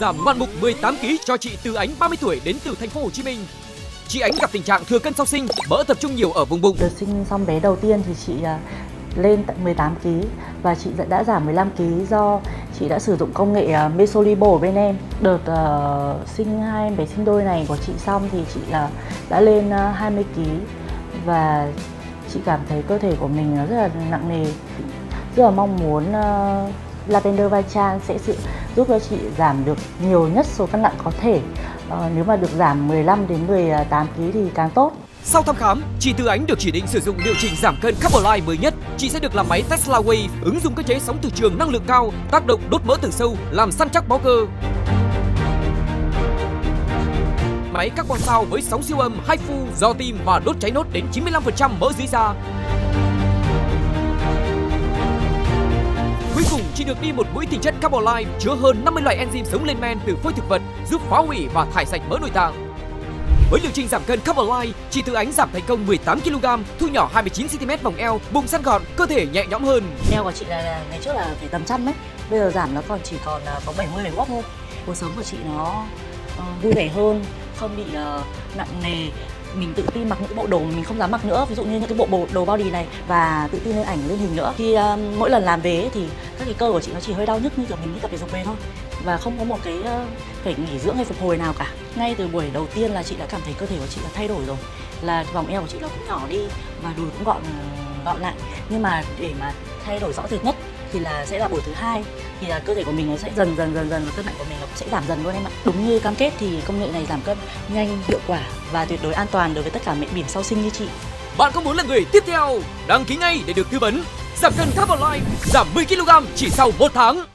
giảm ngoạn mục 18 kg cho chị Tú Anh 30 tuổi đến từ thành phố Hồ Chí Minh. Chị Ánh gặp tình trạng thừa cân sau sinh, mỡ tập trung nhiều ở vùng bụng. Đợt sinh xong bé đầu tiên thì chị lên tận 18 kg và chị đã giảm 15 kg do chị đã sử dụng công nghệ Mesolybo bên em. Đợt sinh hai bé sinh đôi này của chị xong thì chị đã lên 20 kg và chị cảm thấy cơ thể của mình nó rất là nặng nề. Rất là mong muốn Lavender By Chang sẽ giúp cho chị giảm được nhiều nhất số cân nặng có thể. Nếu mà được giảm 15 đến 18 kg thì càng tốt. Sau thăm khám, chị Tú Anh được chỉ định sử dụng liệu trình giảm cân Carbolite mới nhất. Chị sẽ được làm máy Tesla Wave, ứng dụng cơ chế sóng từ trường năng lượng cao, tác động đốt mỡ từ sâu, làm săn chắc bó cơ. Máy carbon sao với sóng siêu âm, hai phu, dò tim và đốt cháy nốt đến 95% mỡ dưới da. Cuối cùng, chị được đi một mũi tinh chất Carbolite chứa hơn 50 loại enzyme sống lên men từ phôi thực vật, giúp phá hủy và thải sạch mỡ nội tạng. Với liệu trình giảm cân Carbolite, chị Tú Anh giảm thành công 18 kg, thu nhỏ 29 cm vòng eo, bụng săn gọn, cơ thể nhẹ nhõm hơn. Eo của chị là ngày trước là phải tầm 100 ấy, bây giờ giảm nó còn chỉ còn có 70-71 thôi. Cuộc sống của chị nó vui vẻ hơn, không bị nặng nề. Mình tự tin mặc những bộ đồ mình không dám mặc nữa, ví dụ như những cái bộ đồ body này, và tự tin lên ảnh lên hình nữa. Khi mỗi lần làm về thì các cái cơ của chị nó chỉ hơi đau nhức như kiểu mình đi tập thể dục về thôi, và không có một cái phải nghỉ dưỡng hay phục hồi nào cả. Ngay từ buổi đầu tiên là chị đã cảm thấy cơ thể của chị đã thay đổi rồi, là vòng eo của chị nó cũng nhỏ đi và đùi cũng gọn lại. Nhưng mà để mà thay đổi rõ rệt nhất thì là sẽ là buổi thứ hai, thì là cơ thể của mình nó sẽ dần và cân nặng của mình nó sẽ giảm dần luôn em ạ. Đúng như cam kết thì công nghệ này giảm cân nhanh, hiệu quả và tuyệt đối an toàn đối với tất cả mẹ bỉm sau sinh như chị. Bạn có muốn là người tiếp theo? Đăng ký ngay để được tư vấn giảm cân Carbolite, giảm 10 kg chỉ sau 1 tháng.